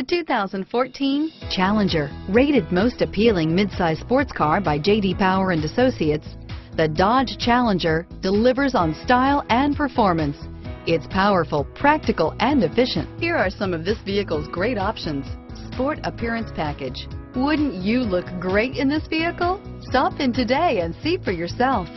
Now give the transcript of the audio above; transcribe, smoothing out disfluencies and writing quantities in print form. The 2014 Challenger, rated most appealing midsize sports car by J.D. Power and Associates, the Dodge Challenger delivers on style and performance. It's powerful, practical, and efficient. Here are some of this vehicle's great options. Sport appearance package. Wouldn't you look great in this vehicle? Stop in today and see for yourself.